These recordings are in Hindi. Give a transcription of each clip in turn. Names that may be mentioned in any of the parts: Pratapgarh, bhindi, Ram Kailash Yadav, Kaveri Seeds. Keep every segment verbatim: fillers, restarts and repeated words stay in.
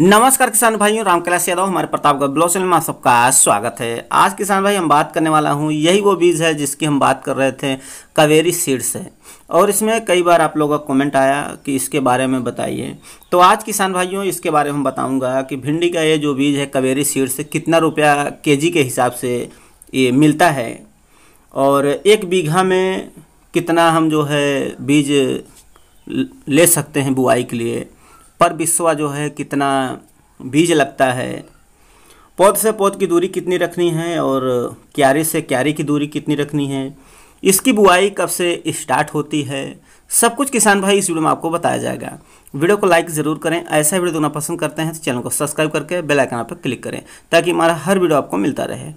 नमस्कार किसान भाइयों, राम कैलाश यादव हमारे प्रतापगढ़ ब्लॉक चैनल में सबका स्वागत है। आज किसान भाई हम बात करने वाला हूँ, यही वो बीज है जिसकी हम बात कर रहे थे, कावेरी सीड्स है। और इसमें कई बार आप लोगों का कमेंट आया कि इसके बारे में बताइए, तो आज किसान भाइयों इसके बारे में बताऊँगा कि भिंडी का ये जो बीज है कावेरी सीड्स, कितना रुपया के जी के हिसाब से ये मिलता है और एक बीघा में कितना हम जो है बीज ले सकते हैं बुआई के लिए, पर बिस्वा जो है कितना बीज लगता है, पौध से पौध की दूरी कितनी रखनी है और क्यारी से क्यारी की दूरी कितनी रखनी है, इसकी बुआई कब से स्टार्ट होती है, सब कुछ किसान भाई इस वीडियो में आपको बताया जाएगा। वीडियो को लाइक ज़रूर करें, ऐसा वीडियो देना पसंद करते हैं तो चैनल को सब्सक्राइब करके बेल आइकन पर क्लिक करें ताकि हमारा हर वीडियो आपको मिलता रहे।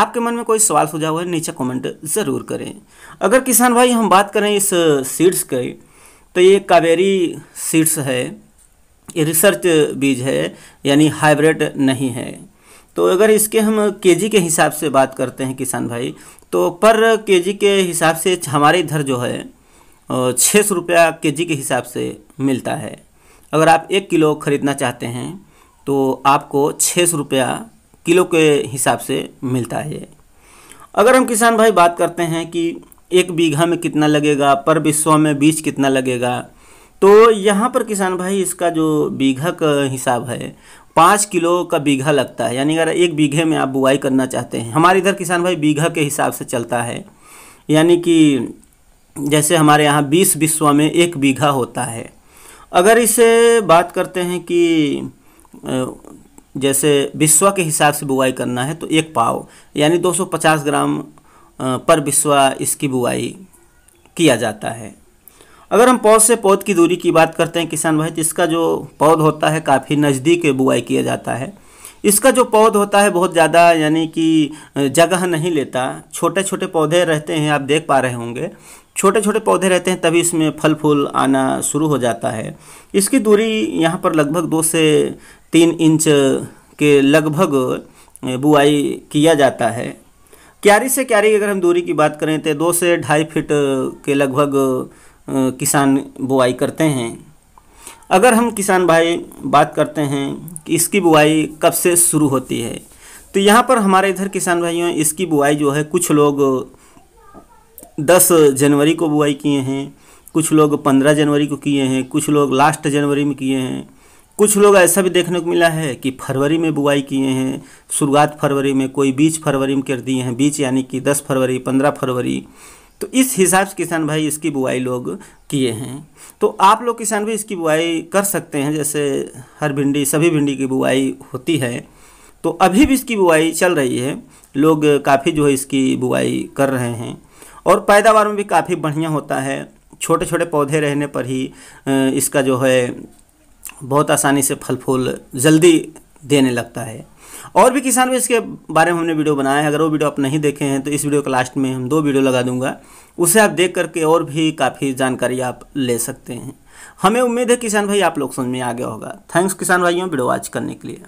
आपके मन में कोई सवाल सुझाव है नीचे कमेंट ज़रूर करें। अगर किसान भाई हम बात करें इस सीड्स के, तो ये कावेरी सीड्स है, ये रिसर्च बीज है यानी हाइब्रिड नहीं है। तो अगर इसके हम केजी के हिसाब से बात करते हैं किसान भाई, तो पर केजी के हिसाब से हमारे इधर जो है छः सौ रुपया केजी के हिसाब से मिलता है। अगर आप एक किलो खरीदना चाहते हैं तो आपको छः सौ रुपया किलो के हिसाब से मिलता है। अगर हम किसान भाई बात करते हैं कि एक बीघा में कितना लगेगा, पर बिस्वा में बीज कितना लगेगा, तो यहाँ पर किसान भाई इसका जो बीघा का हिसाब है, पाँच किलो का बीघा लगता है। यानी अगर एक बीघे में आप बुआई करना चाहते हैं, हमारे इधर किसान भाई बीघा के हिसाब से चलता है, यानी कि जैसे हमारे यहाँ बीस बिस्वा में एक बीघा होता है। अगर इसे बात करते हैं कि जैसे बिस्वा के हिसाब से बुआई करना है तो एक पाव यानी दो सौ पचास ग्राम पर बिस्वा इसकी बुआई किया जाता है। अगर हम पौध से पौध की दूरी की बात करते हैं किसान भाई, तो इसका जो पौध होता है काफ़ी नज़दीक बुआई किया जाता है। इसका जो पौध होता है बहुत ज़्यादा यानी कि जगह नहीं लेता, छोटे छोटे पौधे रहते हैं, आप देख पा रहे होंगे छोटे छोटे पौधे रहते हैं, तभी इसमें फल फूल आना शुरू हो जाता है। इसकी दूरी यहाँ पर लगभग दो से तीन इंच के लगभग बुआई किया जाता है। क्यारी से क्यारी अगर हम दूरी की बात करें तो दो से ढाई फीट के लगभग किसान बुआई करते हैं। अगर हम किसान भाई बात करते हैं कि इसकी बुआई कब से शुरू होती है, तो यहाँ पर हमारे इधर किसान भाइयों इसकी बुआई जो है, कुछ लोग दस जनवरी को बुआई किए हैं, कुछ लोग पंद्रह जनवरी को किए हैं, कुछ लोग लास्ट जनवरी में किए हैं, कुछ लोग ऐसा भी देखने को मिला है कि फरवरी में बुआई किए हैं, शुरुआत फरवरी में, कोई बीच फरवरी में कर दिए हैं, बीच यानी कि दस फरवरी, पंद्रह फरवरी। तो इस हिसाब से किसान भाई इसकी बुआई लोग किए हैं। तो आप लोग किसान भी इसकी बुआई कर सकते हैं, जैसे हर भिंडी सभी भिंडी की बुआई होती है, तो अभी भी इसकी बुआई चल रही है, लोग काफ़ी जो है इसकी बुआई कर रहे हैं और पैदावार में भी काफ़ी बढ़िया होता है। छोटे छोटे पौधे रहने पर ही इसका जो है बहुत आसानी से फल फूल जल्दी देने लगता है। और भी किसान भी इसके बारे में हमने वीडियो बनाया है, अगर वो वीडियो आप नहीं देखे हैं तो इस वीडियो के लास्ट में हम दो वीडियो लगा दूंगा, उसे आप देख करके और भी काफ़ी जानकारी आप ले सकते हैं। हमें उम्मीद है किसान भाई आप लोग समझ में आ गया होगा। थैंक्स किसान भाइयों वीडियो वॉच करने के लिए।